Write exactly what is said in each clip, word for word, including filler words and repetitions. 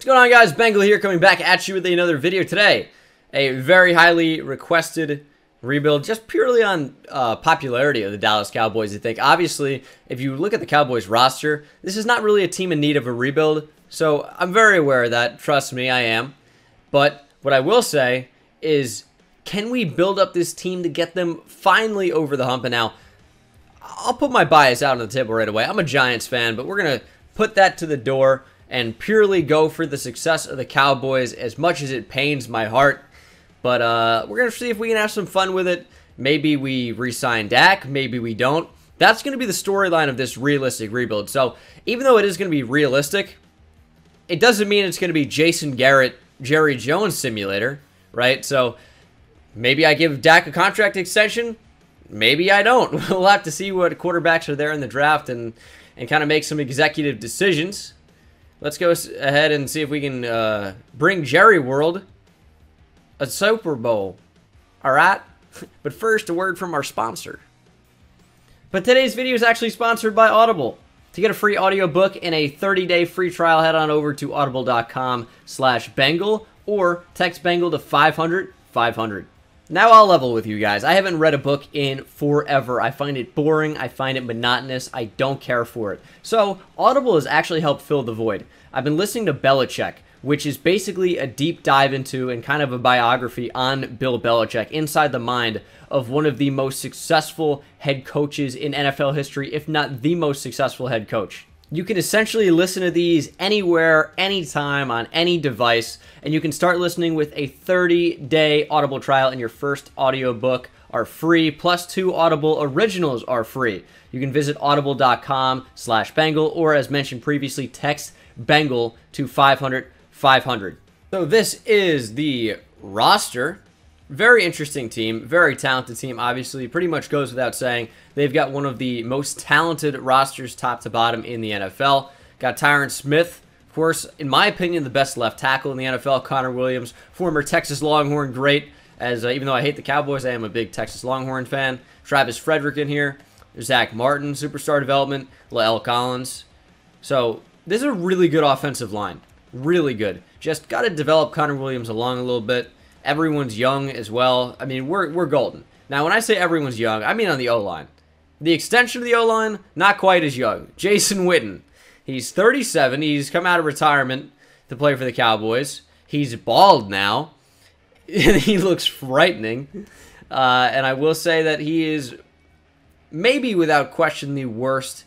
What's going on, guys? Bengal here, coming back at you with another video today. A very highly requested rebuild, just purely on uh, popularity of the Dallas Cowboys, I think. Obviously, if you look at the Cowboys roster, this is not really a team in need of a rebuild, so I'm very aware of that. Trust me, I am. But what I will say is, can we build up this team to get them finally over the hump? And now, I'll put my bias out on the table right away. I'm a Giants fan, but we're going to put that to the door and purely go for the success of the Cowboys, as much as it pains my heart. But uh, we're going to see if we can have some fun with it. Maybe we re-sign Dak. Maybe we don't. That's going to be the storyline of this realistic rebuild. So even though it is going to be realistic, it doesn't mean it's going to be Jason Garrett, Jerry Jones simulator, right? So maybe I give Dak a contract extension. Maybe I don't. We'll have to see what quarterbacks are there in the draft and, and kind of make some executive decisions. Let's go ahead and see if we can uh, bring Jerry World a Super Bowl. All right? But first, a word from our sponsor. But today's video is actually sponsored by Audible. To get a free audiobook and a thirty day free trial, head on over to audible.com slash Bengal or text Bengal to five hundred five hundred. Now I'll level with you guys. I haven't read a book in forever. I find it boring. I find it monotonous. I don't care for it. So Audible has actually helped fill the void. I've been listening to Belichick, which is basically a deep dive into and kind of a biography on Bill Belichick, inside the mind of one of the most successful head coaches in N F L history, if not the most successful head coach. You can essentially listen to these anywhere, anytime, on any device, and you can start listening with a thirty day Audible trial, and your first audiobook are free, plus two Audible originals are free. You can visit audible.com slash Bengal, or as mentioned previously, text Bengal to five hundred five hundred. So this is the roster. Very interesting team, very talented team, obviously. Pretty much goes without saying. They've got one of the most talented rosters top to bottom in the N F L. Got Tyron Smith, of course, in my opinion, the best left tackle in the N F L. Connor Williams, former Texas Longhorn great. As uh, even though I hate the Cowboys, I am a big Texas Longhorn fan. Travis Frederick in here. Zach Martin, superstar development. La'el Collins. So this is a really good offensive line. Really good. Just got to develop Connor Williams along a little bit. Everyone's young as well. I mean, we're, we're golden. Now, when I say everyone's young, I mean on the O line. The extension of the O line, not quite as young. Jason Witten. He's thirty-seven. He's come out of retirement to play for the Cowboys. He's bald now. He looks frightening. Uh, and I will say that he is maybe without question the worst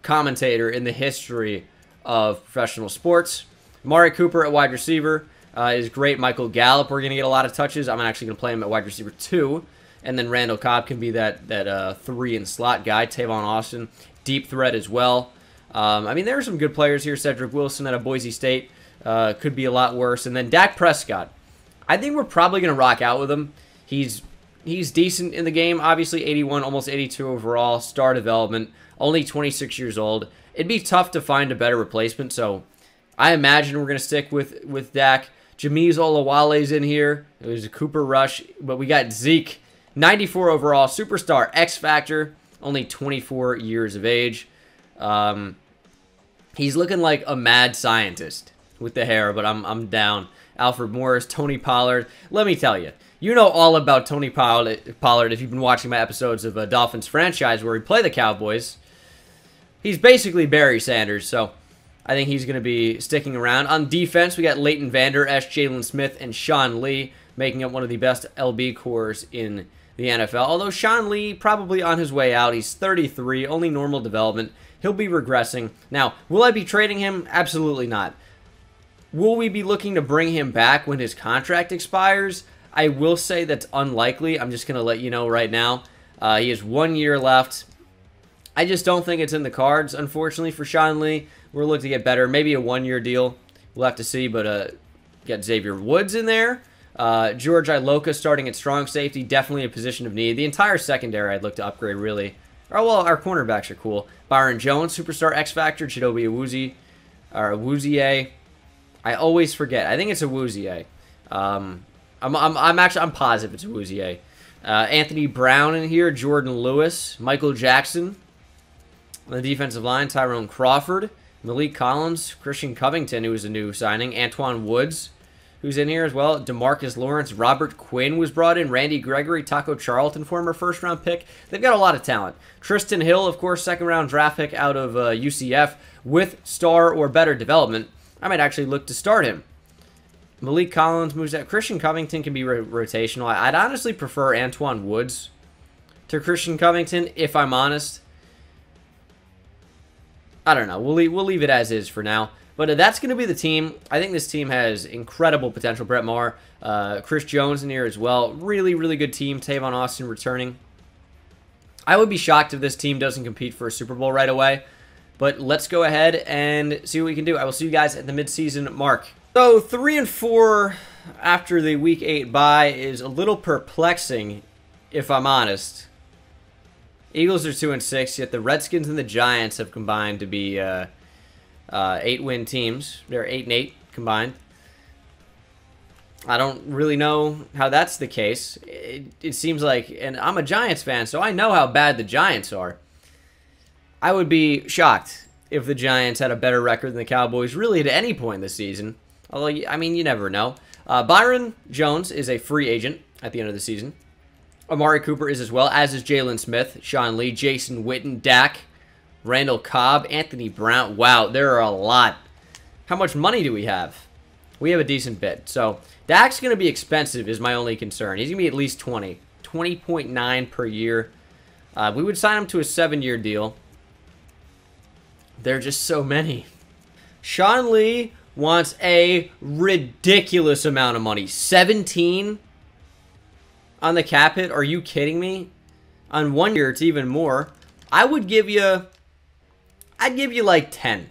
commentator in the history of professional sports. Amari Cooper at wide receiver. Uh, is great. Michael Gallup, we're going to get a lot of touches. I'm actually going to play him at wide receiver two. And then Randall Cobb can be that that uh, three and slot guy. Tavon Austin, deep threat as well. Um, I mean, there are some good players here. Cedric Wilson out of Boise State uh, could be a lot worse. And then Dak Prescott. I think we're probably going to rock out with him. He's, he's decent in the game. Obviously, eighty-one, almost eighty-two overall. Star development. Only twenty-six years old. It'd be tough to find a better replacement. So I imagine we're going to stick with, with Dak. Jameez Olawale's in here. It was a Cooper rush, but we got Zeke, ninety-four overall, superstar, X Factor, only twenty-four years of age. Um, he's looking like a mad scientist with the hair, but I'm I'm down. Alfred Morris, Tony Pollard. Let me tell you, you know all about Tony Pollard, Pollard if you've been watching my episodes of uh, Dolphins Franchise, where we play the Cowboys. He's basically Barry Sanders, so I think he's going to be sticking around. On defense, we got Leighton Vander Esch, Jalen Smith, and Sean Lee, making up one of the best L B cores in the N F L. Although Sean Lee, probably on his way out. He's thirty-three, only normal development. He'll be regressing. Now, will I be trading him? Absolutely not. Will we be looking to bring him back when his contract expires? I will say that's unlikely. I'm just going to let you know right now. Uh, he has one year left. I just don't think it's in the cards, unfortunately, for Sean Lee. We're looking to get better. Maybe a one-year deal. We'll have to see, but uh, got Xavier Woods in there. Uh, George Iloka starting at strong safety, definitely a position of need. The entire secondary I'd look to upgrade, really. Oh, well, our cornerbacks are cool. Byron Jones, superstar X-Factor. Chidobe Awuzie, or Awuzie. I always forget. I think it's Awuzie. Um, I'm, I'm, I'm actually, I'm positive it's Awuzie. Uh, Anthony Brown in here. Jordan Lewis. Michael Jackson. On the defensive line, Tyrone Crawford, Malik Collins, Christian Covington, who was a new signing, Antoine Woods, who's in here as well, DeMarcus Lawrence, Robert Quinn was brought in, Randy Gregory, Taco Charlton, former first-round pick. They've got a lot of talent. Tristan Hill, of course, second-round draft pick out of uh, U C F with star or better development. I might actually look to start him. Malik Collins moves out. Christian Covington can be ro rotational. I'd honestly prefer Antoine Woods to Christian Covington, if I'm honest. I don't know. We'll leave, we'll leave it as is for now. But uh, that's going to be the team. I think this team has incredible potential. Brett Maher, uh, Chris Jones in here as well. Really, really good team. Tavon Austin returning. I would be shocked if this team doesn't compete for a Super Bowl right away. But let's go ahead and see what we can do. I will see you guys at the midseason mark. So three and four after the week eight bye is a little perplexing, if I'm honest. Eagles are two and six, yet the Redskins and the Giants have combined to be uh, uh, eight-win teams. They're eight and eight combined. I don't really know how that's the case. It, it seems like, and I'm a Giants fan, so I know how bad the Giants are. I would be shocked if the Giants had a better record than the Cowboys, really at any point this season. Although, I mean, you never know. Uh, Byron Jones is a free agent at the end of the season. Amari Cooper is as well, as is Jalen Smith, Sean Lee, Jason Witten, Dak, Randall Cobb, Anthony Brown. Wow, there are a lot. How much money do we have? We have a decent bit. So Dak's going to be expensive is my only concern. He's going to be at least twenty. twenty point nine per year. Uh, we would sign him to a seven-year deal. There are just so many. Sean Lee wants a ridiculous amount of money. seventeen on the cap hit? Are you kidding me? On one year, it's even more. I would give you... I'd give you like ten.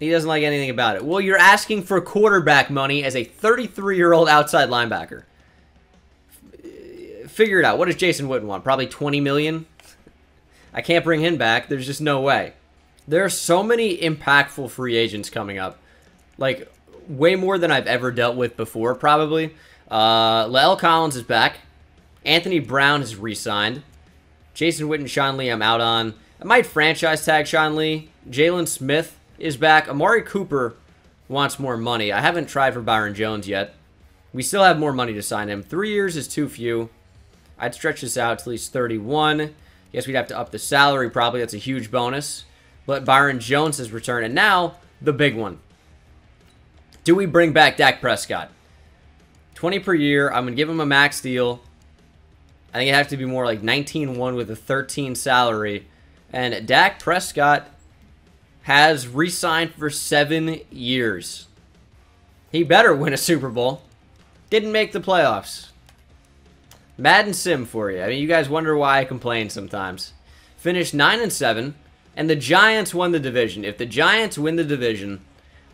He doesn't like anything about it. Well, you're asking for quarterback money as a thirty-three-year-old outside linebacker. F figure it out. What does Jason Witten want? Probably twenty million dollars? I can't bring him back. There's just no way. There are so many impactful free agents coming up. Like, way more than I've ever dealt with before, probably. Uh, La'el Collins is back. Anthony Brown has re-signed. Jason Witten, Sean Lee, I'm out on. I might franchise tag Sean Lee. Jalen Smith is back. Amari Cooper wants more money. I haven't tried for Byron Jones yet. We still have more money to sign him. Three years is too few. I'd stretch this out to at least thirty-one. Guess we'd have to up the salary probably. That's a huge bonus. But Byron Jones has returned. And now, the big one. Do we bring back Dak Prescott? twenty per year. I'm going to give him a max deal. I think it'd have to be more like nineteen one with a thirteen salary. And Dak Prescott has re-signed for seven years. He better win a Super Bowl. Didn't make the playoffs. Madden Sim for you. I mean, you guys wonder why I complain sometimes. Finished nine and seven, and the Giants won the division. If the Giants win the division,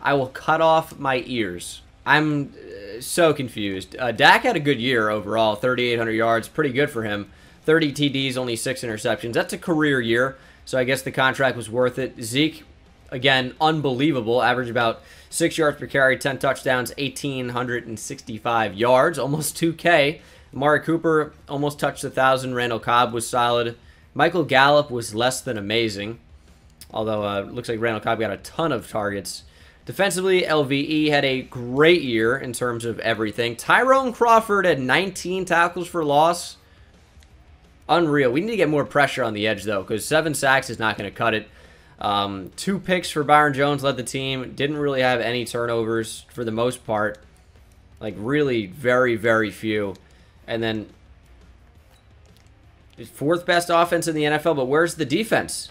I will cut off my ears. I'm so confused. Uh, Dak had a good year overall, thirty-eight hundred yards, pretty good for him. thirty T Ds, only six interceptions. That's a career year, so I guess the contract was worth it. Zeke, again, unbelievable. Averaged about six yards per carry, ten touchdowns, one thousand eight hundred sixty-five yards, almost two K. Amari Cooper almost touched the one thousand. Randall Cobb was solid. Michael Gallup was less than amazing, although uh, looks like Randall Cobb got a ton of targets. Defensively, L V E had a great year in terms of everything. Tyrone Crawford had nineteen tackles for loss. Unreal. We need to get more pressure on the edge, though, because seven sacks is not going to cut it. Um, two picks for Byron Jones led the team. Didn't really have any turnovers for the most part. Like, really very, very few. And then fourth best offense in the N F L, but where's the defense?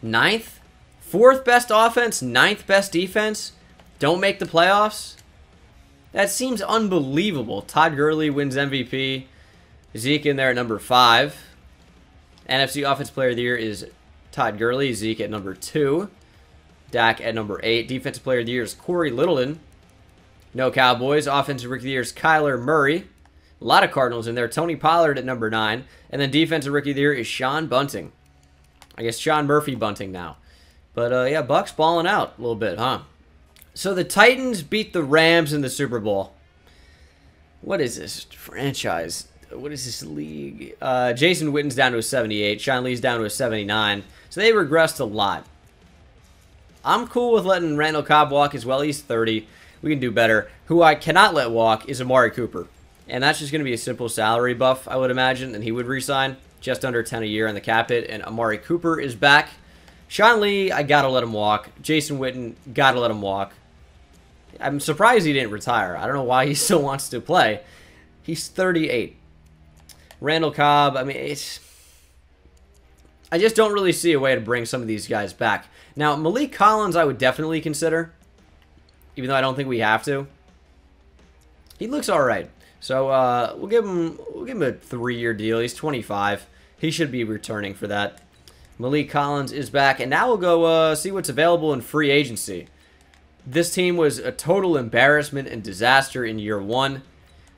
Ninth? Fourth best offense, ninth best defense, don't make the playoffs? That seems unbelievable. Todd Gurley wins M V P. Zeke in there at number five. N F C Offense Player of the Year is Todd Gurley. Zeke at number two. Dak at number eight. Defensive Player of the Year is Corey Littleton. No Cowboys. Offensive Rookie of the Year is Kyler Murray. A lot of Cardinals in there. Tony Pollard at number nine. And then Defensive Rookie of the Year is Sean Bunting. I guess Sean Murphy Bunting now. But, uh, yeah, Bucks balling out a little bit, huh? So the Titans beat the Rams in the Super Bowl. What is this franchise? What is this league? Uh, Jason Witten's down to a seventy-eight. Sean Lee's down to a seventy-nine. So they regressed a lot. I'm cool with letting Randall Cobb walk as well. He's thirty. We can do better. Who I cannot let walk is Amari Cooper. And that's just going to be a simple salary buff, I would imagine, and he would resign just under ten a year on the cap hit, and Amari Cooper is back. Sean Lee, I got to let him walk. Jason Witten, got to let him walk. I'm surprised he didn't retire. I don't know why he still wants to play. He's thirty-eight. Randall Cobb, I mean, it's... I just don't really see a way to bring some of these guys back. Now, Malik Collins I would definitely consider, even though I don't think we have to. He looks all right. So uh, we'll give him we'll give him a three-year deal. He's twenty-five. He should be returning for that. Malik Collins is back, and now we'll go uh, see what's available in free agency. This team was a total embarrassment and disaster in year one.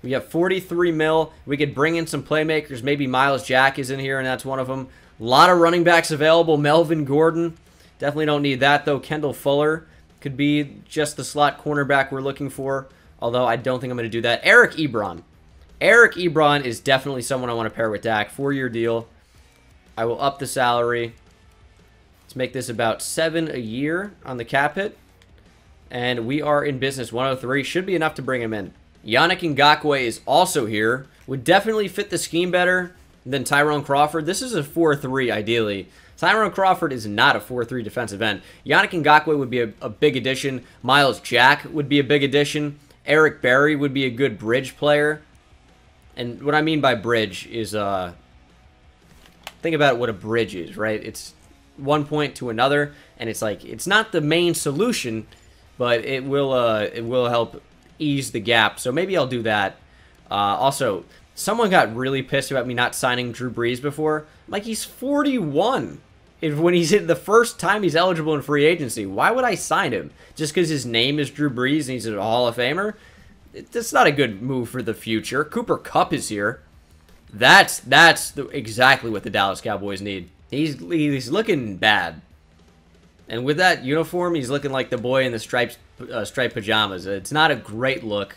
We have forty-three mil. We could bring in some playmakers. Maybe Miles Jack is in here, and that's one of them. A lot of running backs available. Melvin Gordon. Definitely don't need that, though. Kendall Fuller could be just the slot cornerback we're looking for. Although I don't think I'm going to do that. Eric Ebron. Eric Ebron is definitely someone I want to pair with Dak. Four-year deal. I will up the salary. Let's make this about seven a year on the cap hit. And we are in business. one oh three should be enough to bring him in. Yannick Ngakoue is also here. Would definitely fit the scheme better than Tyrone Crawford. This is a four three, ideally. Tyrone Crawford is not a four three defensive end. Yannick Ngakoue would be a, a big addition. Miles Jack would be a big addition. Eric Berry would be a good bridge player. And what I mean by bridge is, uh, think about what a bridge is, right? It's one point to another, and it's like, it's not the main solution, but it will, uh, it will help ease the gap. So maybe I'll do that. Uh, also, someone got really pissed about me not signing Drew Brees before. Like, he's forty-one. If, when he's in the first time he's eligible in free agency, why would I sign him? Just because his name is Drew Brees and he's a Hall of Famer? It, that's not a good move for the future. Cooper Kupp is here. That's that's the, exactly what the Dallas Cowboys need. He's, he's looking bad. And with that uniform, he's looking like the boy in the striped, uh, striped pajamas. It's not a great look.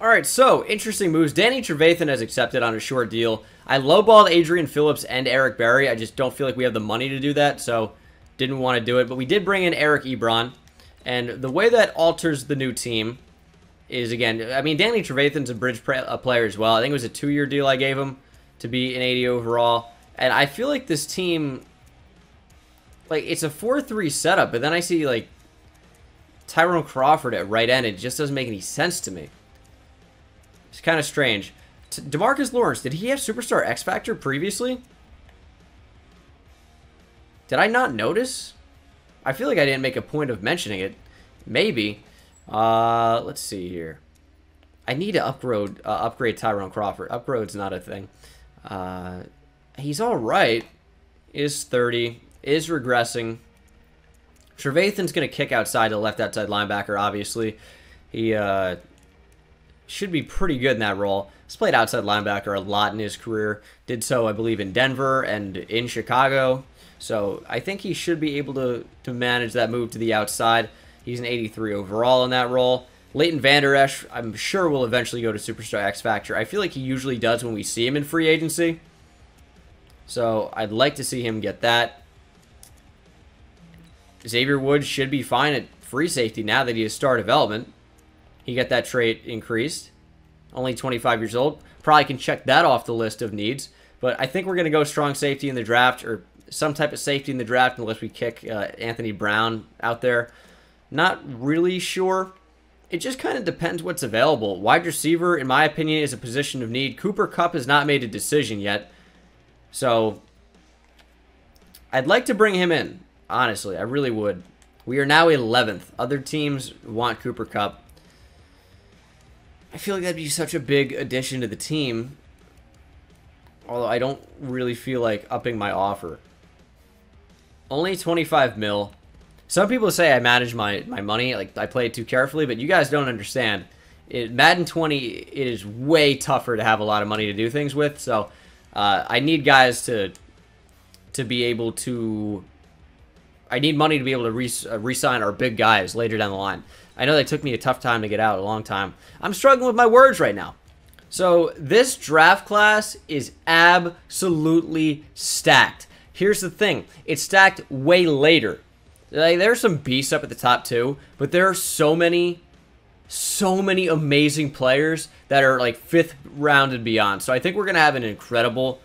All right, so interesting moves. Danny Trevathan has accepted on a short deal. I lowballed Adrian Phillips and Eric Berry. I just don't feel like we have the money to do that, so didn't want to do it. But we did bring in Eric Ebron. And the way that alters the new team is, again, I mean, Danny Trevathan's a bridge a player as well. I think it was a two-year deal I gave him to be an eighty overall. And I feel like this team, like, it's a four three setup, but then I see, like, Tyrone Crawford at right end. It just doesn't make any sense to me. It's kind of strange. T DeMarcus Lawrence, did he have Superstar X Factor previously? Did I not notice? I feel like I didn't make a point of mentioning it. Maybe. Uh, let's see here. I need to upgrade, uh, upgrade Tyrone Crawford. Upgrade's not a thing. Uh, he's all right. Is thirty. Is regressing. Trevathan's going to kick outside to left outside linebacker, obviously. He, uh... should be pretty good in that role. He's played outside linebacker a lot in his career. Did so, I believe, in Denver and in Chicago. So I think he should be able to, to manage that move to the outside. He's an eighty-three overall in that role. Leighton Vander Esch, I'm sure, will eventually go to Superstar X Factor. I feel like he usually does when we see him in free agency. So I'd like to see him get that. Xavier Woods should be fine at free safety now that he has star development. He got that trait increased. Only twenty-five years old. Probably can check that off the list of needs. But I think we're going to go strong safety in the draft, or some type of safety in the draft, unless we kick uh, Anthony Brown out there. Not really sure. It just kind of depends what's available. Wide receiver, in my opinion, is a position of need. Cooper Kupp has not made a decision yet. So I'd like to bring him in. Honestly, I really would. We are now eleventh. Other teams want Cooper Kupp. I feel like that'd be such a big addition to the team. Although I don't really feel like upping my offer. Only twenty-five mil. Some people say I manage my, my money, like I play it too carefully, but you guys don't understand. It, Madden twenty, it is way tougher to have a lot of money to do things with, so uh, I need guys to to be able to... I need money to be able to re, uh, re-sign our big guys later down the line. I know they took me a tough time to get out, a long time. I'm struggling with my words right now. So this draft class is absolutely stacked. Here's the thing. It's stacked way later. Like, there's some beasts up at the top too, but there are so many, so many amazing players that are like fifth round and beyond. So I think we're going to have an incredible,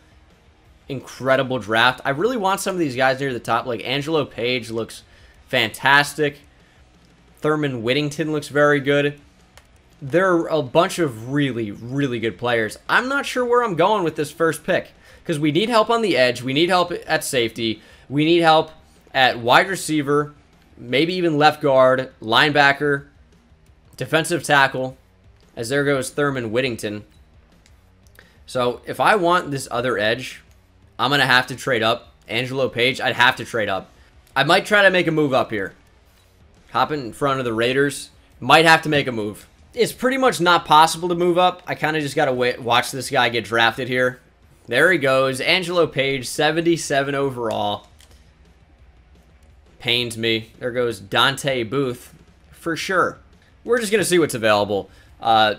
incredible draft. I really want some of these guys near the top. Like Angelo Page looks fantastic. Thurman Whittington looks very good. There are a bunch of really, really good players. I'm not sure where I'm going with this first pick because we need help on the edge. We need help at safety. We need help at wide receiver, maybe even left guard, linebacker, defensive tackle, as there goes Thurman Whittington. So if I want this other edge, I'm going to have to trade up. Angelo Page, I'd have to trade up. I might try to make a move up here. Hopping in front of the Raiders. Might have to make a move. It's pretty much not possible to move up. I kind of just got to wait, watch this guy get drafted here. There he goes. Angelo Page, seventy-seven overall. Pains me. There goes Dante Booth for sure. We're just going to see what's available. Uh,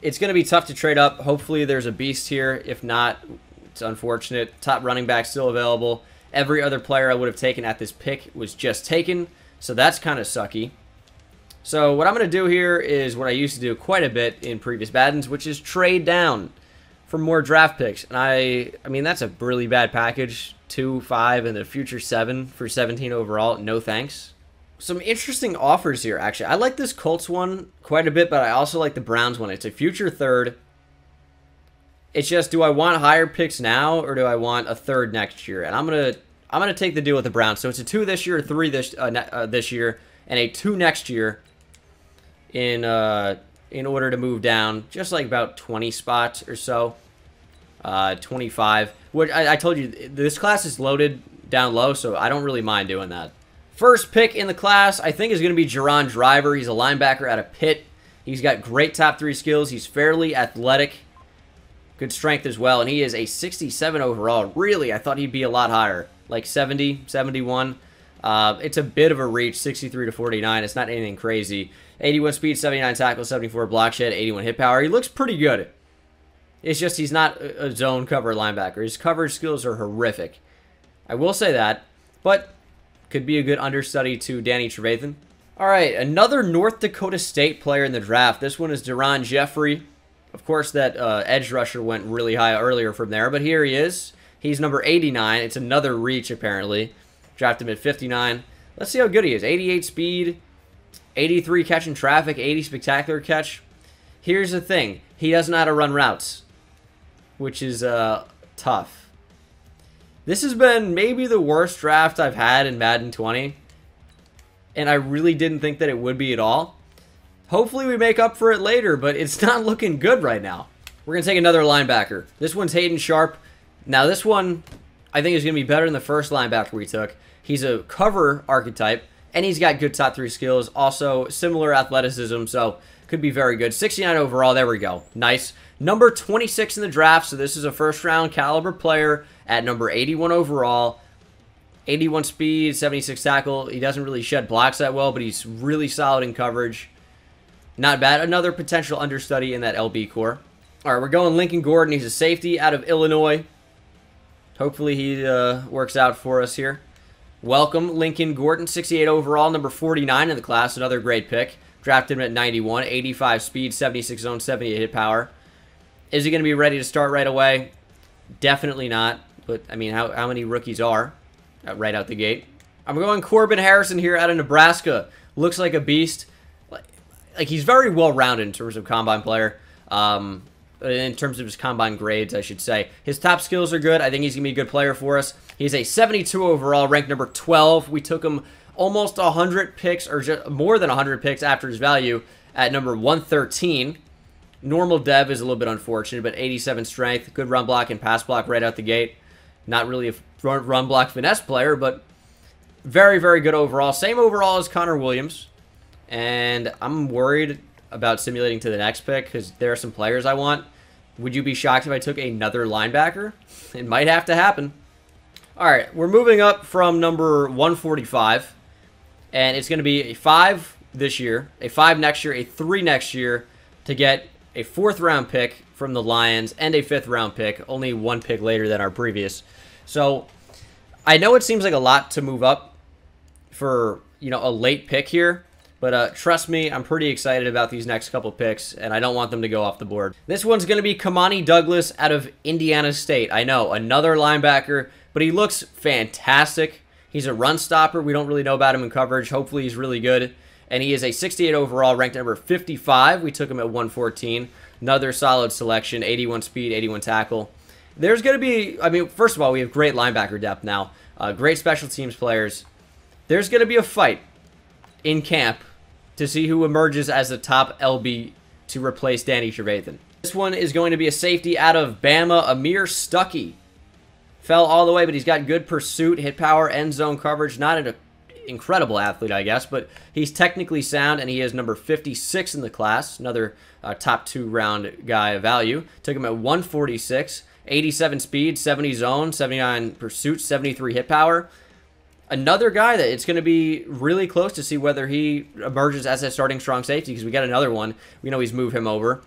it's going to be tough to trade up. Hopefully there's a beast here. If not, it's unfortunate. Top running back still available. Every other player I would have taken at this pick was just taken. So that's kind of sucky. So what I'm going to do here is what I used to do quite a bit in previous battens, which is trade down for more draft picks. And I I mean, that's a really bad package. two, five, and the future seven for seventeen overall. No thanks. Some interesting offers here, actually. I like this Colts one quite a bit, but I also like the Browns one. It's a future third. It's just, do I want higher picks now, or do I want a third next year? And I'm going to I'm gonna take the deal with the Browns. So it's a two this year, a three this, uh, uh, this year, and a two next year in uh, in order to move down just like about twenty spots or so, uh, twenty-five. Which I, I told you, this class is loaded down low, so I don't really mind doing that. First pick in the class, I think, is going to be Jaron Driver. He's a linebacker out of Pitt. He's got great top three skills. He's fairly athletic, good strength as well, and he is a sixty-seven overall. Really, I thought he'd be a lot higher, like seventy, seventy-one. Uh, it's a bit of a reach, sixty-three to forty-nine. It's not anything crazy. eighty-one speed, seventy-nine tackle, seventy-four block shed, eighty-one hit power. He looks pretty good. It's just he's not a zone cover linebacker. His coverage skills are horrific. I will say that, but could be a good understudy to Danny Trevathan. All right, another North Dakota State player in the draft. This one is Deron Jeffrey. Of course, that uh, edge rusher went really high earlier from there, but here he is. He's number eighty-nine. It's another reach, apparently. Drafted him at fifty-nine. Let's see how good he is. eighty-eight speed, eighty-three catch in traffic, eighty spectacular catch. Here's the thing. He doesn't know how to run routes, which is uh, tough. This has been maybe the worst draft I've had in Madden twenty, and I really didn't think that it would be at all. Hopefully we make up for it later, but it's not looking good right now. We're going to take another linebacker. This one's Hayden Sharp. Now this one, I think, is going to be better than the first linebacker we took. He's a cover archetype, and he's got good top three skills. Also, similar athleticism, so could be very good. sixty-nine overall, there we go. Nice. Number twenty-six in the draft, so this is a first-round caliber player at number eighty-one overall. eighty-one speed, seventy-six tackle. He doesn't really shed blocks that well, but he's really solid in coverage. Not bad. Another potential understudy in that L B core. All right, we're going Lincoln Gordon. He's a safety out of Illinois. Hopefully he uh, works out for us here. Welcome, Lincoln Gordon, sixty-eight overall, number forty-nine in the class. Another great pick. Drafted him at ninety-one, eighty-five speed, seventy-six zone, seventy-eight hit power. Is he going to be ready to start right away? Definitely not. But, I mean, how, how many rookies are right out the gate? I'm going Corbin Harrison here out of Nebraska. Looks like a beast. Like, like he's very well-rounded in terms of combine player. Um... in terms of his combine grades, I should say. His top skills are good. I think he's going to be a good player for us. He's a seventy-two overall, ranked number twelve. We took him almost one hundred picks, or just more than one hundred picks after his value at number one thirteen. Normal dev is a little bit unfortunate, but eighty-seven strength, good run block and pass block right out the gate. Not really a run block finesse player, but very, very good overall. Same overall as Connor Williams, and I'm worried about simulating to the next pick because there are some players I want. Would you be shocked if I took another linebacker? It might have to happen. All right, we're moving up from number one forty-five, and it's going to be a five this year, a five next year, a three next year to get a fourth-round pick from the Lions and a fifth-round pick, only one pick later than our previous. So I know it seems like a lot to move up, for, you know, a late pick here. But uh, trust me, I'm pretty excited about these next couple picks, and I don't want them to go off the board. This one's going to be Kamani Douglas out of Indiana State. I know, another linebacker, but he looks fantastic. He's a run stopper. We don't really know about him in coverage. Hopefully he's really good. And he is a sixty-eight overall, ranked number fifty-five. We took him at one fourteen. Another solid selection, eighty-one speed, eighty-one tackle. There's going to be, I mean, first of all, we have great linebacker depth now. Uh, great special teams players. There's going to be a fight in camp to see who emerges as the top L B to replace Danny Trevathan. This one is going to be a safety out of Bama, Amir Stuckey. Fell all the way, but he's got good pursuit, hit power, end zone coverage. Not an incredible athlete, I guess, but he's technically sound, and he is number fifty-six in the class. Another uh, top two-round guy of value. Took him at one forty-six. eighty-seven speed, seventy zone, seventy-nine pursuit, seventy-three hit power. Another guy that it's going to be really close to see whether he emerges as a starting strong safety, because we got another one. We know he's moved him over.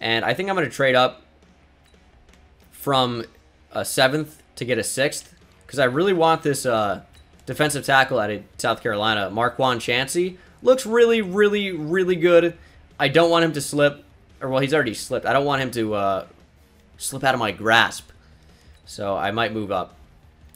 And I think I'm going to trade up from a seventh to get a sixth, because I really want this uh, defensive tackle out of South Carolina, Marquan Chansey. Looks really, really, really good. I don't want him to slip. Or, well, he's already slipped. I don't want him to uh, slip out of my grasp. So I might move up.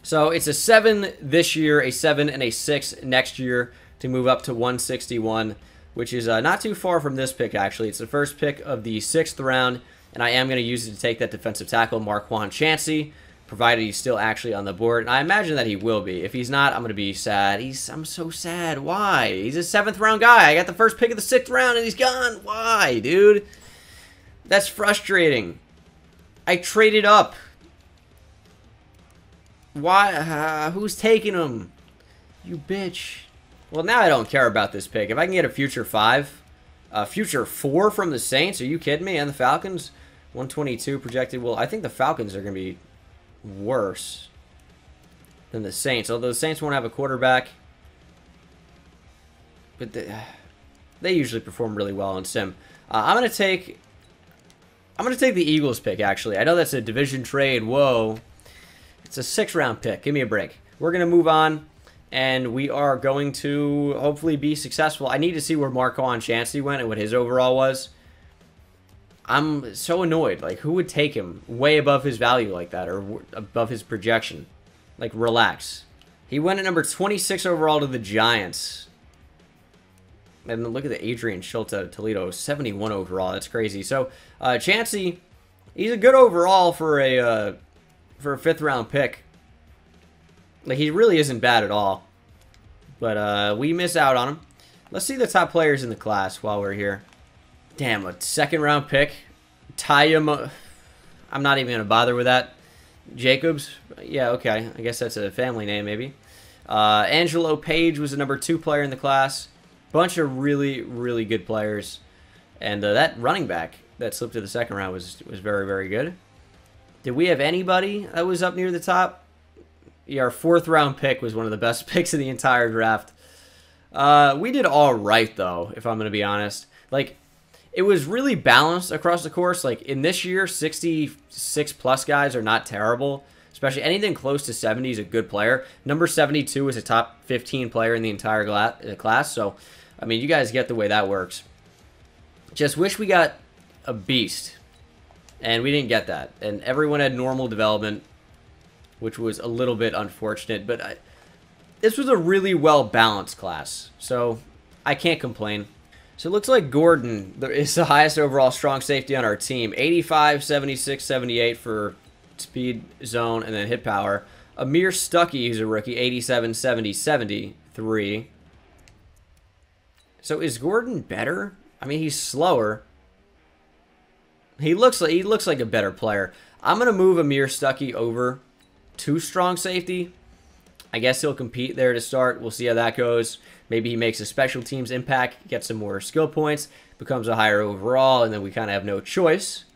So it's a seven this year, a seven, and a six next year to move up to one sixty-one, which is uh, not too far from this pick, actually. It's the first pick of the sixth round, and I am going to use it to take that defensive tackle, Marquan Chansey, provided he's still actually on the board. And I imagine that he will be. If he's not, I'm going to be sad. He's I'm so sad. Why? He's a seventh-round guy. I got the first pick of the sixth round, and he's gone. Why, dude? That's frustrating. I traded up. Why? Uh, who's taking him? You bitch. Well, now I don't care about this pick. If I can get a future five, a future four from the Saints, are you kidding me? And the Falcons, one twenty-two projected. Well, I think the Falcons are going to be worse than the Saints, although the Saints won't have a quarterback. But they, they usually perform really well in sim. Uh, I'm going to take. I'm going to take the Eagles pick. Actually, I know that's a division trade. Whoa. It's a six-round pick. Give me a break. We're going to move on, and we are going to hopefully be successful. I need to see where Marquan Chansey went and what his overall was. I'm so annoyed. Like, who would take him way above his value like that, or above his projection? Like, relax. He went at number twenty-six overall to the Giants. And look at the Adrian Schultz out of Toledo, seventy-one overall. That's crazy. So, uh, Chansey, he's a good overall for a... Uh, for a fifth-round pick. Like, he really isn't bad at all. But uh, we miss out on him. Let's see the top players in the class while we're here. Damn, a second-round pick. Tayama... I'm not even going to bother with that. Jacobs? Yeah, okay. I guess that's a family name, maybe. Uh, Angelo Page was the number two player in the class. Bunch of really, really good players. And uh, that running back that slipped to the second round was, was very, very good. Did we have anybody that was up near the top? Yeah, our fourth-round pick was one of the best picks in the entire draft. Uh, we did all right, though, if I'm going to be honest. Like, it was really balanced across the course. Like, in this year, sixty-six plus guys are not terrible. Especially anything close to seventy is a good player. Number seventy-two is a top fifteen player in the entire class. So, I mean, you guys get the way that works. Just wish we got a beast. And we didn't get that. And everyone had normal development, which was a little bit unfortunate. But I, this was a really well-balanced class, so I can't complain. So it looks like Gordon is the highest overall strong safety on our team. eighty-five, seventy-six, seventy-eight for speed, zone, and then hit power. Amir Stuckey, who's a rookie, eighty-seven, seventy, seventy-three. So is Gordon better? I mean, he's slower. He looks like he looks like a better player. I'm going to move Amir Stuckey over to strong safety. I guess he'll compete there to start. We'll see how that goes. Maybe he makes a special teams impact, gets some more skill points, becomes a higher overall, and then we kind of have no choice.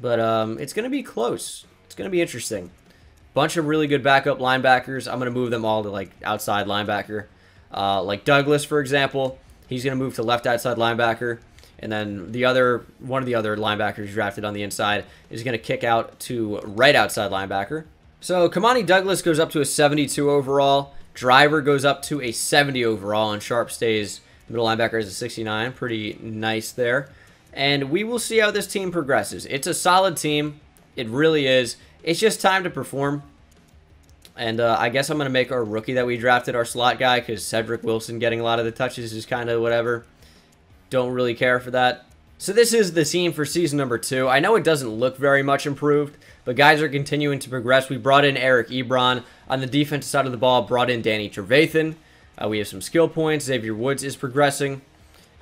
But um, it's going to be close. It's going to be interesting. Bunch of really good backup linebackers. I'm going to move them all to, like, outside linebacker. Uh, like Douglas, for example. He's going to move to left outside linebacker. And then the other one of the other linebackers drafted on the inside is going to kick out to right outside linebacker. So Kamani Douglas goes up to a seventy-two overall. Driver goes up to a seventy overall, and Sharp stays middle linebacker is a sixty-nine. Pretty nice there. And we will see how this team progresses. It's a solid team. It really is. It's just time to perform. And uh, I guess I'm going to make our rookie that we drafted our slot guy, because Cedric Wilson getting a lot of the touches is kind of whatever. Don't really care for that. So this is the team for season number two. I know it doesn't look very much improved, but guys are continuing to progress. We brought in Eric Ebron. On the defensive side of the ball, brought in Danny Trevathan. Uh, we have some skill points. Xavier Woods is progressing.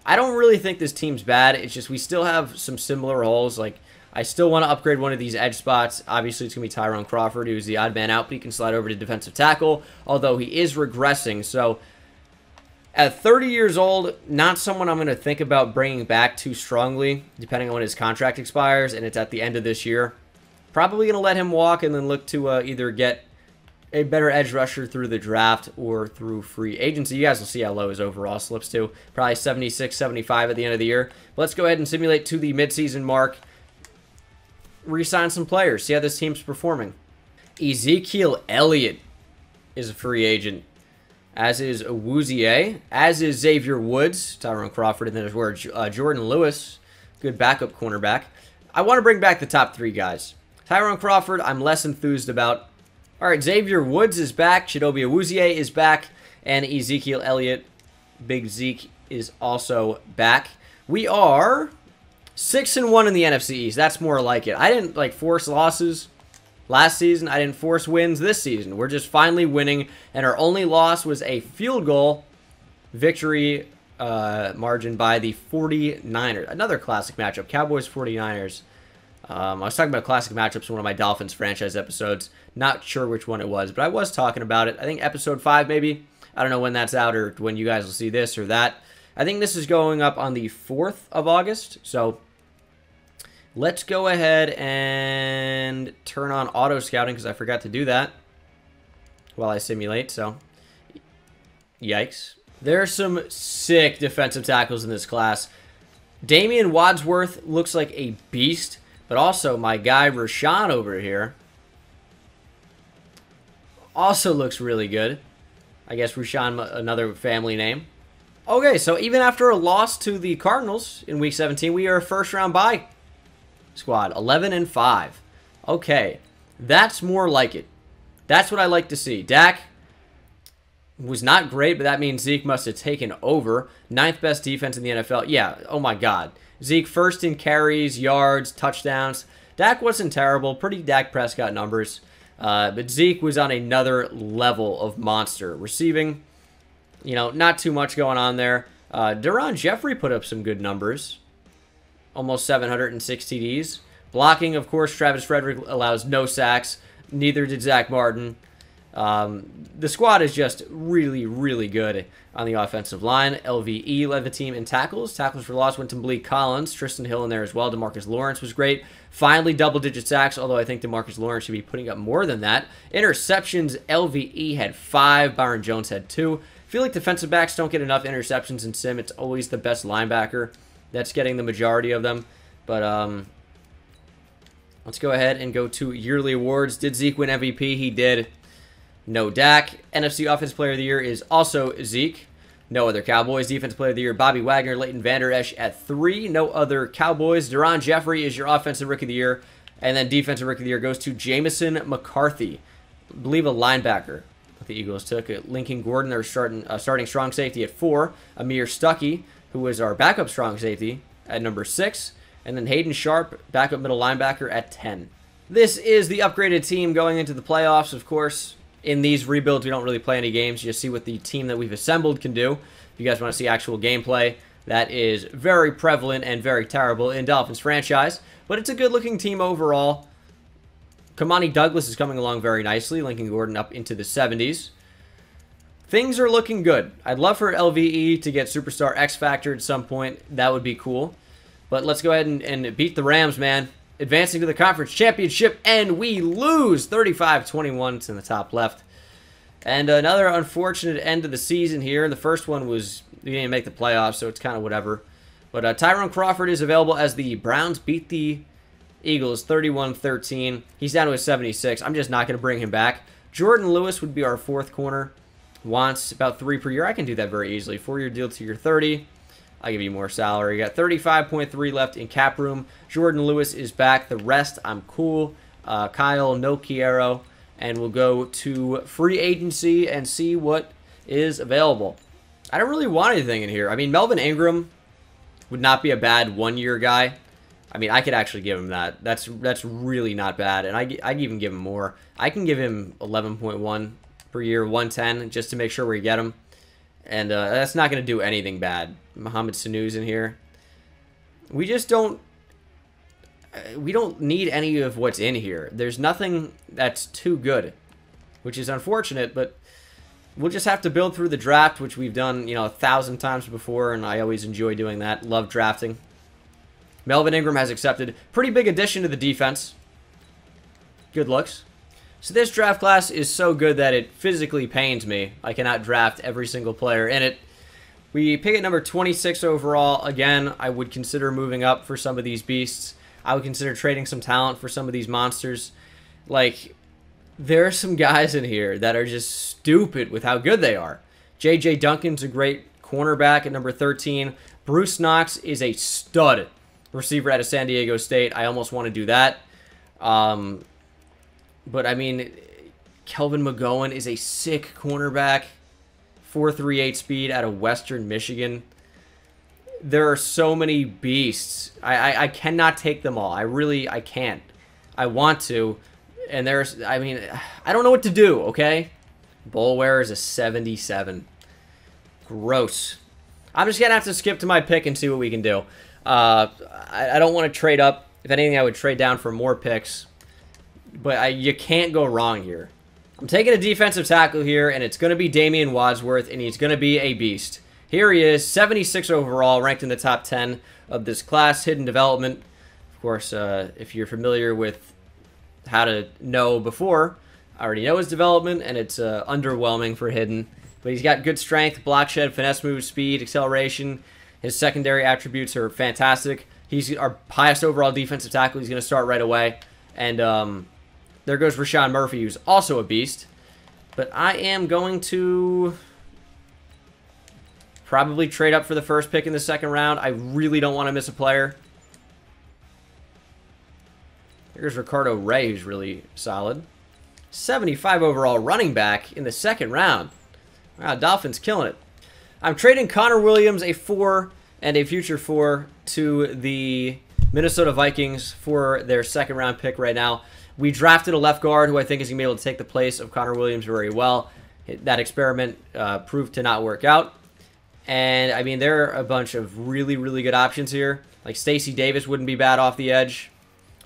I don't really think this team's bad. It's just we still have some similar holes. Like, I still want to upgrade one of these edge spots. Obviously, it's going to be Tyrone Crawford, who's the odd man out, but he can slide over to defensive tackle, although he is regressing. So, at thirty years old, not someone I'm going to think about bringing back too strongly, depending on when his contract expires, and it's at the end of this year. Probably going to let him walk and then look to uh, either get a better edge rusher through the draft or through free agency. You guys will see how low his overall slips to. Probably seventy-six, seventy-five at the end of the year. But let's go ahead and simulate to the midseason mark. Resign some players. See how this team's performing. Ezekiel Elliott is a free agent, as is Awuzie, as is Xavier Woods, Tyrone Crawford, and then there's where uh, Jordan Lewis, good backup cornerback. I want to bring back the top three guys. Tyrone Crawford, I'm less enthused about. All right, Xavier Woods is back, Chidobe Awuzie is back, and Ezekiel Elliott, Big Zeke, is also back. We are six and one in the N F C East. That's more like it. I didn't like force losses last season. I didn't force wins this season. We're just finally winning, and our only loss was a field goal victory uh, margin by the forty-niners. Another classic matchup, Cowboys forty-niners. Um, I was talking about classic matchups in one of my Dolphins franchise episodes. Not sure which one it was, but I was talking about it. I think episode five, maybe. I don't know when that's out or when you guys will see this or that. I think this is going up on the fourth of August, so let's go ahead and turn on auto scouting because I forgot to do that while I simulate, so yikes. There are some sick defensive tackles in this class. Damian Wadsworth looks like a beast, but also my guy Rashawn over here also looks really good. I guess Rashawn, another family name. Okay, so even after a loss to the Cardinals in week seventeen, we are a first-round bye squad, eleven and five. Okay, that's more like it. That's what I like to see. Dak was not great, but that means Zeke must have taken over. Ninth best defense in the N F L. Yeah, oh my God. Zeke first in carries, yards, touchdowns. Dak wasn't terrible. Pretty Dak Prescott numbers. Uh, but Zeke was on another level of monster. Receiving, you know, not too much going on there. Uh, Deron Jeffrey put up some good numbers. Almost seven hundred six T Ds. Blocking, of course, Travis Frederick allows no sacks. Neither did Zach Martin. Um, the squad is just really, really good on the offensive line. L V E led the team in tackles. Tackles for loss went to Malik Collins. Tristan Hill in there as well. DeMarcus Lawrence was great. Finally, double-digit sacks, although I think DeMarcus Lawrence should be putting up more than that. Interceptions, L V E had five. Byron Jones had two. I feel like defensive backs don't get enough interceptions in sim. It's always the best linebacker that's getting the majority of them. But um, let's go ahead and go to yearly awards. Did Zeke win M V P? He did. No Dak. N F C Offensive Player of the Year is also Zeke. No other Cowboys. Defensive Player of the Year, Bobby Wagner, Leighton Vander Esch at three. No other Cowboys. Deron Jeffrey is your Offensive Rookie of the Year. And then Defensive Rookie of the Year goes to Jamison McCarthy. I believe a linebacker that the Eagles took. Lincoln Gordon, they're starting, uh, starting strong safety at four. Amir Stuckey, who was our backup strong safety, at number six. And then Hayden Sharp, backup middle linebacker, at ten. This is the upgraded team going into the playoffs, of course. In these rebuilds, we don't really play any games. You just see what the team that we've assembled can do. If you guys want to see actual gameplay, that is very prevalent and very terrible in Dolphins franchise. But it's a good-looking team overall. Kamani Douglas is coming along very nicely. Lincoln Gordon up into the seventies. Things are looking good. I'd love for L V E to get Superstar X-Factor at some point. That would be cool. But let's go ahead and, and beat the Rams, man. Advancing to the conference championship, and we lose thirty-five twenty-one. It's in the top left. And another unfortunate end of the season here. The first one was we didn't make the playoffs, so it's kind of whatever. But uh, Tyrone Crawford is available as the Browns beat the Eagles thirty-one thirteen. He's down to a seventy-six. I'm just not going to bring him back. Jordan Lewis would be our fourth corner. wants about three per year. I can do that very easily. Four-year deal to your thirty. I'll give you more salary. You got thirty-five point three left in cap room. Jordan Lewis is back. The rest, I'm cool. Uh, Kyle, no Quiero. And we'll go to free agency and see what is available. I don't really want anything in here. I mean, Melvin Ingram would not be a bad one-year guy. I mean, I could actually give him that. That's that's really not bad, and I I'd even give him more. I can give him eleven point one per year, one ten, just to make sure we get him. And uh, that's not going to do anything bad. Mohamed Sanu's in here. We just don't. We don't need any of what's in here. There's nothing that's too good, which is unfortunate, but we'll just have to build through the draft, which we've done, you know, a thousand times before, and I always enjoy doing that. Love drafting. Melvin Ingram has accepted. Pretty big addition to the defense. Good looks. So this draft class is so good that it physically pains me. I cannot draft every single player in it. We pick at number twenty-six overall. Again, I would consider moving up for some of these beasts. I would consider trading some talent for some of these monsters. Like, there are some guys in here that are just stupid with how good they are. J J Duncan's a great cornerback at number thirteen. Bruce Knox is a stud receiver out of San Diego State. I almost want to do that. Um, but, I mean, Kelvin McGowan is a sick cornerback. four three eight speed out of Western Michigan. There are so many beasts. I, I, I cannot take them all. I really, I can't. I want to. And there's, I mean, I don't know what to do, okay? Boulware is a seventy-seven. Gross. I'm just going to have to skip to my pick and see what we can do. Uh, I, I don't want to trade up. If anything, I would trade down for more picks. But I, you can't go wrong here. I'm taking a defensive tackle here, and it's going to be Damian Wadsworth, and he's going to be a beast. Here he is, seventy-six overall, ranked in the top ten of this class. Hidden development. Of course, uh, if you're familiar with how to know before, I already know his development, and it's uh, underwhelming for Hidden. But he's got good strength, block shed, finesse move, speed, acceleration. His secondary attributes are fantastic. He's our highest overall defensive tackle. He's going to start right away. And um, there goes Rashawn Murphy, who's also a beast. But I am going to probably trade up for the first pick in the second round. I really don't want to miss a player. Here's Ricardo Ray, who's really solid. seventy-five overall running back in the second round. Wow, Dolphins killing it. I'm trading Connor Williams, a four, and a future four to the Minnesota Vikings for their second round pick right now. We drafted a left guard who I think is going to be able to take the place of Connor Williams very well. That experiment uh, proved to not work out. And, I mean, there are a bunch of really, really good options here. Like, Stacy Davis wouldn't be bad off the edge.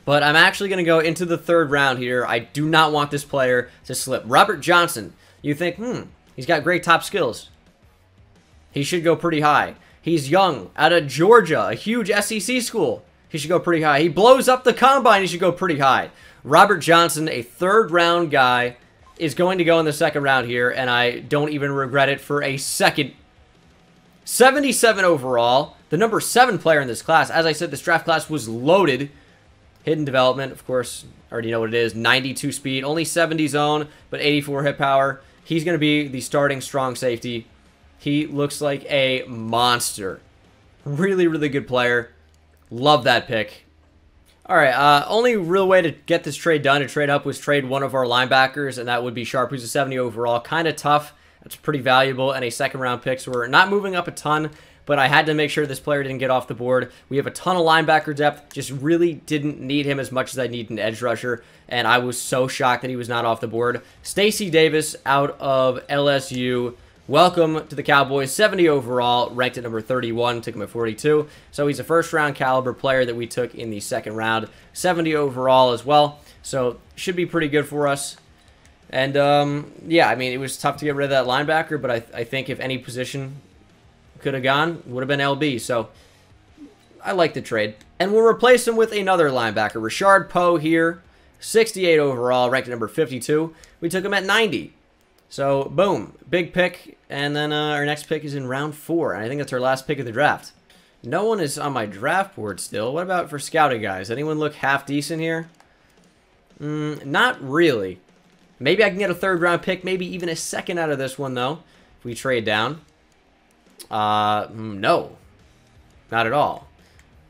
But I'm actually going to go into the third round here. I do not want this player to slip. Robert Johnson. You think, hmm, he's got great top skills. He should go pretty high. He's young, out of Georgia, a huge S E C school. He should go pretty high. He blows up the combine. He should go pretty high. Robert Johnson, a third-round guy, is going to go in the second round here, and I don't even regret it for a second. seventy-seven overall, the number seven player in this class. As I said, this draft class was loaded. Hidden development, of course, already know what it is. ninety-two speed, only seventy zone, but eighty-four hit power. He's going to be the starting strong safety. He looks like a monster. Really, really good player. Love that pick. All right, uh, only real way to get this trade done and trade up was trade one of our linebackers, and that would be Sharp, who's a seventy overall. Kind of tough. It's pretty valuable, and a second-round pick, so we're not moving up a ton, but I had to make sure this player didn't get off the board. We have a ton of linebacker depth, just really didn't need him as much as I need an edge rusher, and I was so shocked that he was not off the board. Stacy Davis out of L S U. Welcome to the Cowboys, seventy overall, ranked at number thirty-one, took him at forty-two, so he's a first-round caliber player that we took in the second round, seventy overall as well, so should be pretty good for us. And, um, yeah, I mean, it was tough to get rid of that linebacker, but I, th I think if any position could have gone, would have been L B. So, I like the trade. And we'll replace him with another linebacker. Rashard Poe here, sixty-eight overall, ranked number fifty-two. We took him at ninety. So, boom, big pick. And then uh, our next pick is in round four. And I think that's our last pick of the draft. No one is on my draft board still. What about for scouting guys? Anyone look half decent here? Mm, not really. Maybe I can get a third round pick, maybe even a second out of this one, though, if we trade down. Uh, no, not at all.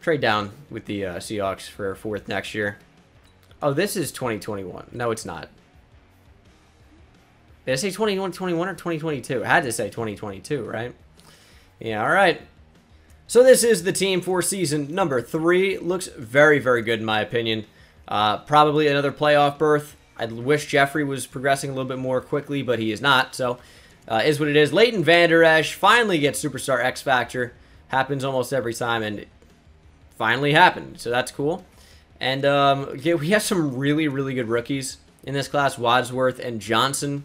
Trade down with the uh, Seahawks for a fourth next year. Oh, this is twenty twenty-one. No, it's not. Did I say twenty twenty-one or twenty twenty-two? I had to say twenty twenty-two, right? Yeah, all right. So this is the team for season number three. Looks very, very good in my opinion. Uh, probably another playoff berth. I wish Jeffrey was progressing a little bit more quickly, but he is not. So uh, is what it is. Leighton Vander Esch finally gets Superstar X Factor. Happens almost every time, and it finally happened. So that's cool. And um, yeah, we have some really, really good rookies in this class. Wadsworth and Johnson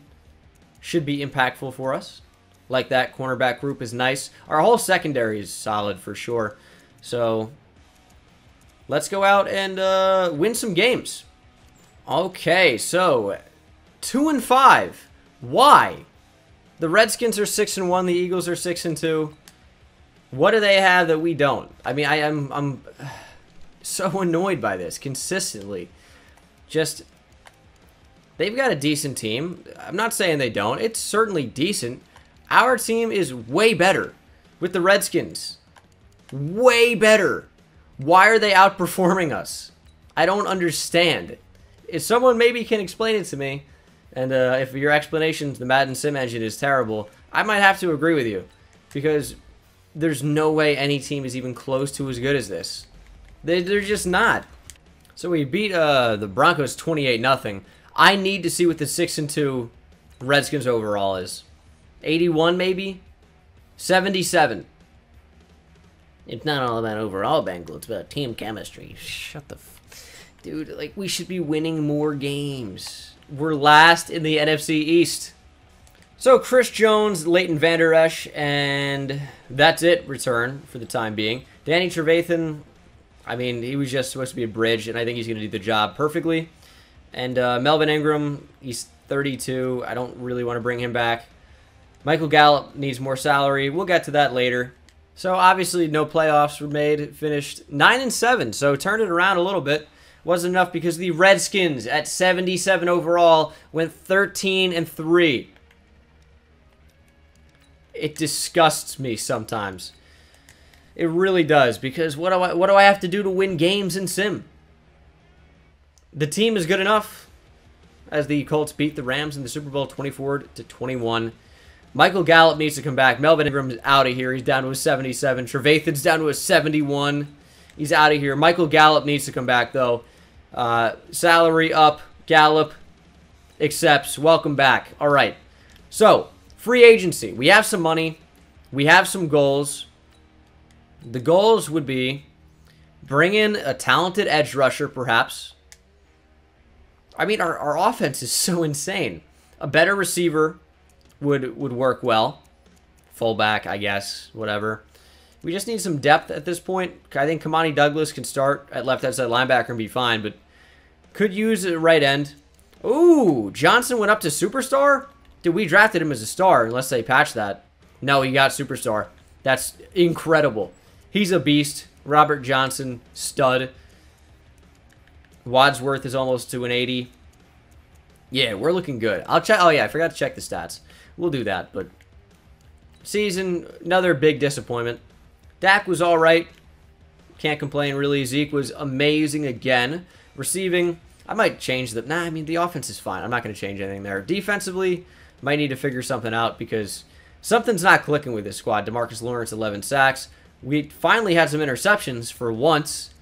should be impactful for us. Like that cornerback group is nice. Our whole secondary is solid for sure. So let's go out and uh, win some games. Okay, so two and five. Why? The Redskins are six and one. The Eagles are six and two. What do they have that we don't? I mean, I am I'm, I'm so annoyed by this consistently. Just they've got a decent team. I'm not saying they don't. It's certainly decent. Our team is way better with the Redskins. Way better. Why are they outperforming us? I don't understand. If someone maybe can explain it to me, and uh, if your explanations, the Madden Sim Engine is terrible, I might have to agree with you, because there's no way any team is even close to as good as this. They, they're just not. So we beat uh, the Broncos twenty-eight nothing. I need to see what the six and two Redskins overall is. eighty-one maybe? seventy-seven. It's not all about overall, Bengal. It's about team chemistry. Shut the f... Dude, like, we should be winning more games. We're last in the N F C East. So, Chris Jones, Leighton Vander Esch, and that's it, return, for the time being. Danny Trevathan, I mean, he was just supposed to be a bridge, and I think he's going to do the job perfectly. And uh, Melvin Ingram, he's thirty-two. I don't really want to bring him back. Michael Gallup needs more salary. We'll get to that later. So, obviously, no playoffs were made. Finished nine and seven, so turned it around a little bit. Wasn't enough because the Redskins at seventy-seven overall went thirteen and three. It disgusts me sometimes. It really does, because what do I what do I have to do to win games in Sim? The team is good enough, as the Colts beat the Rams in the Super Bowl twenty-four to twenty-one. Michael Gallup needs to come back. Melvin Ingram is out of here. He's down to a seventy-seven. Trevathan's down to a seventy-one. He's out of here. Michael Gallup needs to come back, though. Uh, salary up. Gallup accepts. Welcome back. All right. So, free agency. We have some money. We have some goals. The goals would be bring in a talented edge rusher, perhaps. I mean, our, our offense is so insane. A better receiver would, would work well. Fullback, I guess. Whatever. We just need some depth at this point. I think Kamani Douglas can start at left outside linebacker and be fine, but could use a right end. Ooh, Johnson went up to superstar? Dude, we drafted him as a star, unless they patched that. No, he got superstar. That's incredible. He's a beast. Robert Johnson, stud. Wadsworth is almost to an eighty. Yeah, we're looking good. I'll check. Oh, yeah, I forgot to check the stats. We'll do that, but season, another big disappointment. Dak was all right. Can't complain, really. Zeke was amazing again. Receiving, I might change the... Nah, I mean, the offense is fine. I'm not going to change anything there. Defensively, might need to figure something out because something's not clicking with this squad. DeMarcus Lawrence, eleven sacks. We finally had some interceptions for once.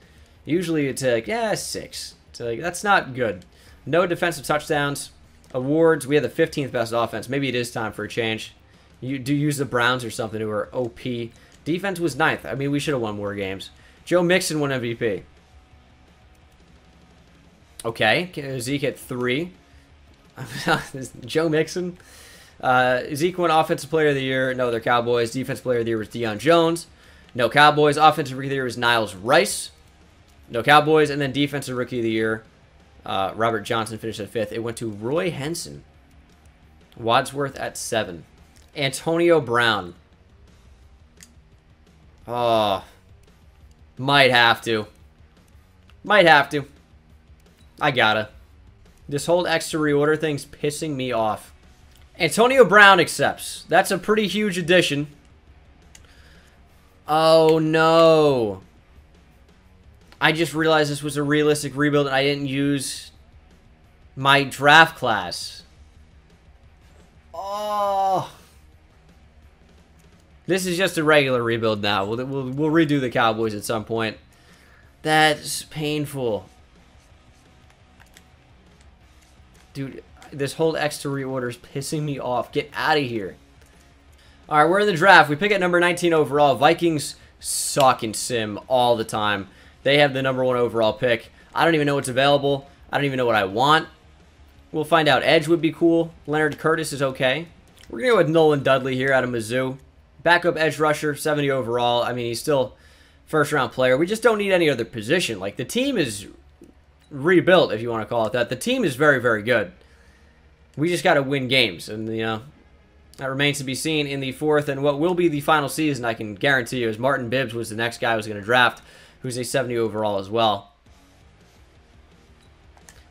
Usually it's like, yeah, six. It's like, that's not good. No defensive touchdowns. Awards, we had the fifteenth best offense. Maybe it is time for a change. You do use the Browns or something who are O P. Defense was ninth. I mean, we should have won more games. Joe Mixon won M V P. Okay. Zeke at three. Joe Mixon. Uh, Zeke won Offensive Player of the Year. No, they're Cowboys. Defensive Player of the Year was Deion Jones. No, Cowboys. Offensive Rookie of the Year was Niles Rice. No, Cowboys. And then Defensive Rookie of the Year, uh, Robert Johnson finished at fifth. It went to Roy Henson. Wadsworth at seven. Antonio Brown. Oh, might have to. Might have to. I gotta. This whole extra reorder thing's pissing me off. Antonio Brown accepts. That's a pretty huge addition. Oh, no. I just realized this was a realistic rebuild and I didn't use my draft class. Oh. This is just a regular rebuild now. We'll, we'll, we'll redo the Cowboys at some point. That's painful. Dude, this whole extra reorder is pissing me off. Get out of here. All right, we're in the draft. We pick at number nineteen overall. Vikings suck and sim all the time. They have the number one overall pick. I don't even know what's available. I don't even know what I want. We'll find out. Edge would be cool. Leonard Curtis is okay. We're going to go with Nolan Dudley here out of Mizzou. Backup edge rusher, seventy overall. I mean, he's still first-round player. We just don't need any other position. Like, the team is rebuilt, if you want to call it that. The team is very, very good. We just got to win games. And, you know, that remains to be seen in the fourth. And what will be the final season, I can guarantee you, is Martin Bibbs was the next guy I was going to draft, who's a seventy overall as well.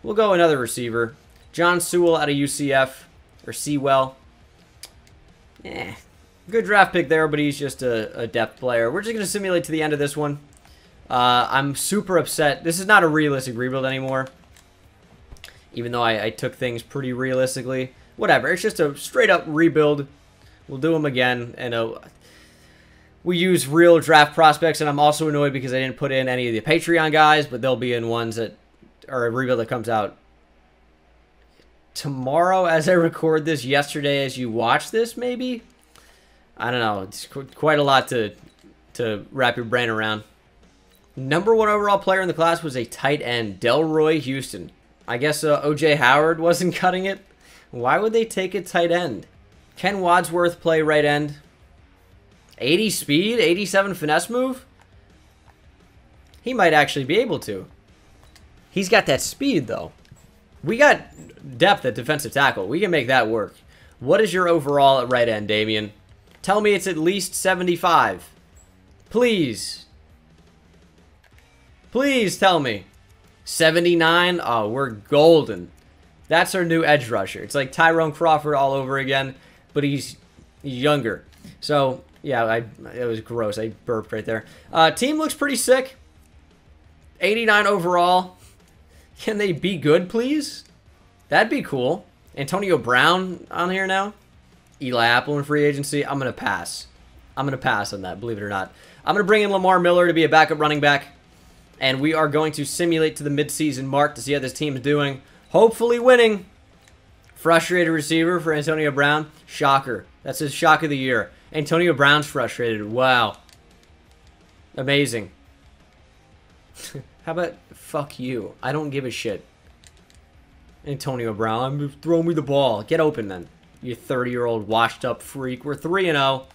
We'll go another receiver. John Sewell out of U C F, or Sewell. Eh, good draft pick there, but he's just a, a depth player. We're just going to simulate to the end of this one. Uh, I'm super upset. This is not a realistic rebuild anymore, even though I, I took things pretty realistically. Whatever, it's just a straight-up rebuild. We'll do them again, and a... We use real draft prospects, and I'm also annoyed because I didn't put in any of the Patreon guys, but they'll be in ones that are a rebuild that comes out tomorrow as I record this, yesterday as you watch this, maybe? I don't know. It's qu quite a lot to, to wrap your brain around. Number one overall player in the class was a tight end, Delroy Houston. I guess uh, O J Howard wasn't cutting it. Why would they take a tight end? Ken Wadsworth play right end. eighty speed, eighty-seven finesse move? He might actually be able to. He's got that speed, though. We got depth at defensive tackle. We can make that work. What is your overall at right end, Damien? Tell me it's at least seventy-five. Please. Please tell me. seventy-nine? Oh, we're golden. That's our new edge rusher. It's like Tyrone Crawford all over again, but he's younger. So... yeah, I, it was gross. I burped right there. Uh, team looks pretty sick. eighty-nine overall. Can they be good, please? That'd be cool. Antonio Brown on here now. Eli Apple in free agency. I'm going to pass. I'm going to pass on that, believe it or not. I'm going to bring in Lamar Miller to be a backup running back. And we are going to simulate to the midseason mark to see how this team's doing. Hopefully winning. Frustrated receiver for Antonio Brown. Shocker. That's his shock of the year. Antonio Brown's frustrated. Wow. Amazing. How about fuck you? I don't give a shit. Antonio Brown, I'm throwing me the ball. Get open then. You thirty-year-old washed-up freak. We're three and oh.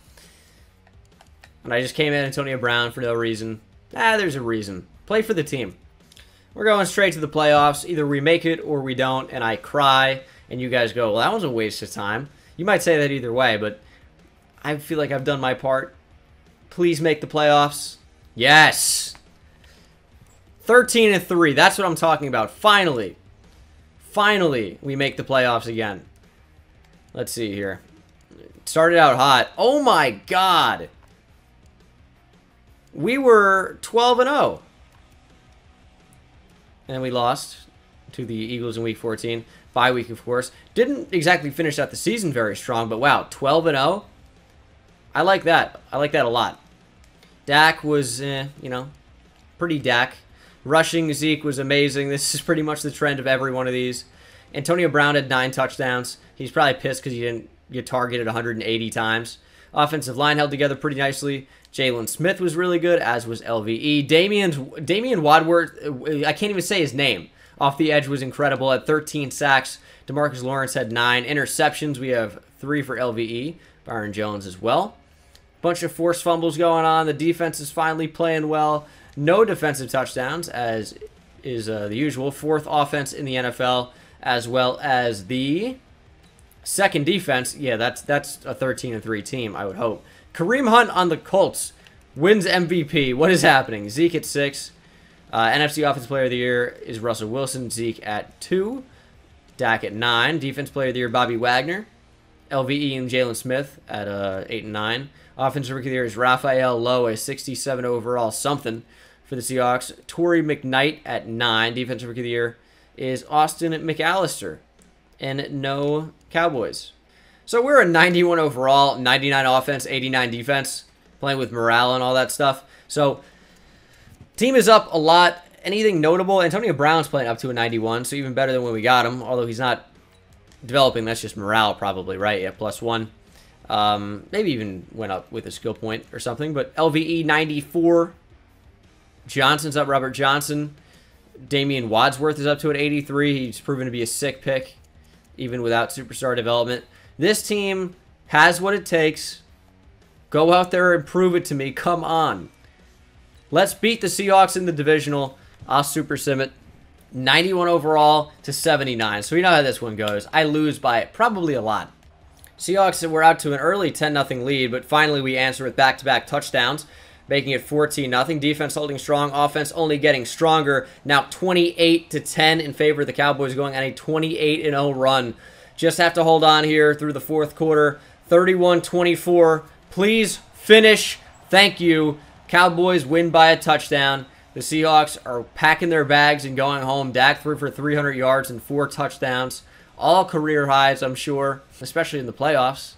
And I just came at Antonio Brown for no reason. Ah, there's a reason. Play for the team. We're going straight to the playoffs. Either we make it or we don't, and I cry, and you guys go, well, that was a waste of time. You might say that either way, but I feel like I've done my part. Please make the playoffs. Yes! thirteen and three. That's what I'm talking about. Finally. Finally, we make the playoffs again. Let's see here. It started out hot. Oh my god! We were twelve and oh. And we lost to the Eagles in week fourteen. Bye week, of course. Didn't exactly finish out the season very strong, but wow, twelve and oh? I like that. I like that a lot. Dak was, eh, you know, pretty Dak. Rushing Zeke was amazing. This is pretty much the trend of every one of these. Antonio Brown had nine touchdowns. He's probably pissed because he didn't get targeted one hundred eighty times. Offensive line held together pretty nicely. Jalen Smith was really good, as was L V E. Damian, Damian Wadsworth, I can't even say his name. Off the edge was incredible at thirteen sacks. DeMarcus Lawrence had nine. Interceptions, we have three for L V E. Byron Jones as well. Bunch of forced fumbles going on. The defense is finally playing well. No defensive touchdowns, as is uh, the usual. Fourth offense in the N F L, as well as the second defense. Yeah, that's that's a thirteen and three team, I would hope. Kareem Hunt on the Colts wins M V P. What is happening? Zeke at six. Uh, N F C Offensive Player of the Year is Russell Wilson. Zeke at two. Dak at nine. Defense Player of the Year, Bobby Wagner. L V E and Jalen Smith at uh, eight and nine. Offensive Rookie of the Year is Raphael Lowe, a sixty-seven overall something for the Seahawks. Torrey McKnight at nine. Defensive Rookie of the Year is Austin McAllister. And no Cowboys. So we're a ninety-one overall, ninety-nine offense, eighty-nine defense, playing with morale and all that stuff. So team is up a lot. Anything notable? Antonio Brown's playing up to a ninety-one, so even better than when we got him, although he's not developing. That's just morale probably, right? Yeah, plus one. Um, maybe even went up with a skill point or something, but L V E ninety-four. Johnson's up, Robert Johnson. Damian Wadsworth is up to an eighty-three. He's proven to be a sick pick, even without superstar development. This team has what it takes. Go out there and prove it to me. Come on. Let's beat the Seahawks in the divisional. I'll super sim it. ninety-one overall to seventy-nine. So we know how this one goes. I lose by it, probably a lot. Seahawks were out to an early ten nothing lead, but finally we answer with back-to-back touchdowns, making it fourteen nothing. Defense holding strong. Offense only getting stronger. Now twenty-eight to ten in favor of the Cowboys, going on a twenty-eight and oh run. Just have to hold on here through the fourth quarter. thirty-one twenty-four. Please finish. Thank you. Cowboys win by a touchdown. The Seahawks are packing their bags and going home. Dak threw for three hundred yards and four touchdowns. All career highs, I'm sure, especially in the playoffs,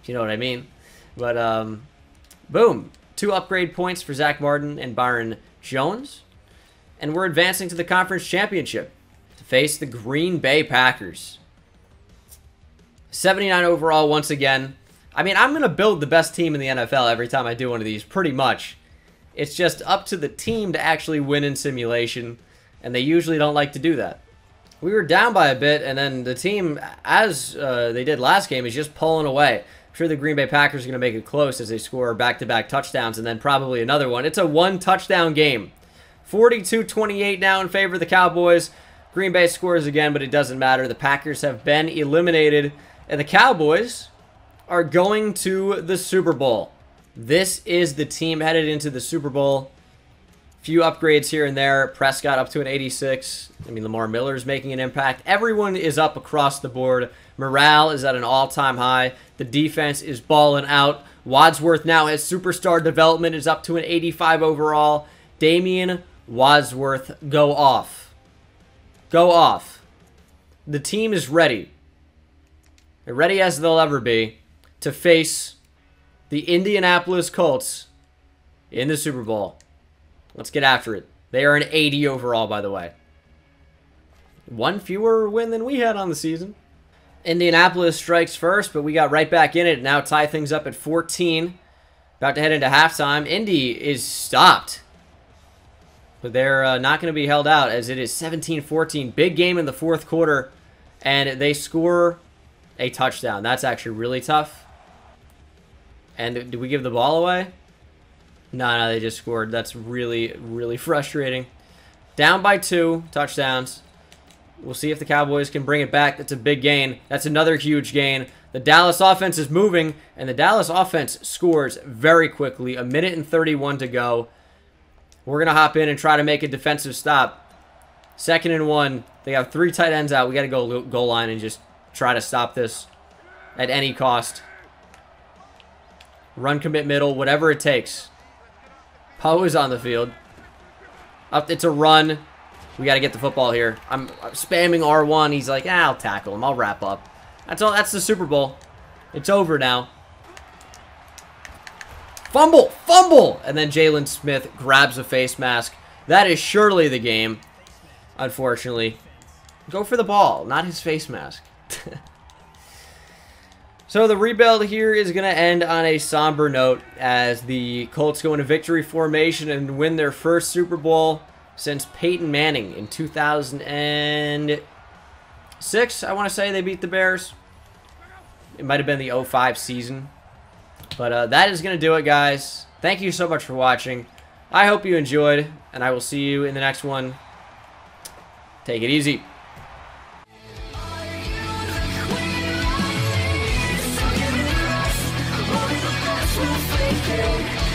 if you know what I mean. But, um, boom. Two upgrade points for Zach Martin and Byron Jones. And we're advancing to the conference championship to face the Green Bay Packers. seventy-nine overall once again. I mean, I'm going to build the best team in the N F L every time I do one of these, pretty much. It's just up to the team to actually win in simulation, and they usually don't like to do that. We were down by a bit, and then the team, as uh, they did last game, is just pulling away. I'm sure the Green Bay Packers are going to make it close as they score back-to-back touchdowns, and then probably another one. It's a one-touchdown game. forty-two twenty-eight now in favor of the Cowboys. Green Bay scores again, but it doesn't matter. The Packers have been eliminated, and the Cowboys are going to the Super Bowl. This is the team headed into the Super Bowl. Few upgrades here and there. Prescott up to an eighty-six. I mean, Lamar Miller's making an impact. Everyone is up across the board. Morale is at an all-time high. The defense is balling out. Wadsworth now has superstar development, is up to an eighty-five overall. Damian Wadsworth, go off. Go off. The team is ready. They're ready as they'll ever be to face the Indianapolis Colts in the Super Bowl. Let's get after it. They are an eighty overall, by the way. One fewer win than we had on the season. Indianapolis strikes first, but we got right back in it. Now tie things up at fourteen. About to head into halftime. Indy is stopped, but they're uh, not going to be held out, as it is seventeen fourteen. Big game in the fourth quarter, and they score a touchdown. That's actually really tough. And did we give the ball away? No, no, they just scored. That's really, really frustrating. Down by two touchdowns. We'll see if the Cowboys can bring it back. That's a big gain. That's another huge gain. The Dallas offense is moving, and the Dallas offense scores very quickly. A minute and thirty-one to go. We're going to hop in and try to make a defensive stop. Second and one. They have three tight ends out. We got to go goal line and just try to stop this at any cost. Run, commit, middle, whatever it takes. Poe is on the field. Up, it's a run. We got to get the football here. I'm, I'm spamming R one. He's like, ah, I'll tackle him. I'll wrap up. That's all. That's the Super Bowl. It's over now. Fumble, fumble, and then Jalen Smith grabs a face mask. That is surely the game. Unfortunately, go for the ball, not his face mask. So the rebuild here is going to end on a somber note, as the Colts go into victory formation and win their first Super Bowl since Peyton Manning in two thousand six. I want to say they beat the Bears. It might have been the oh five season. But uh, that is going to do it, guys. Thank you so much for watching. I hope you enjoyed, and I will see you in the next one. Take it easy. We'll be right back.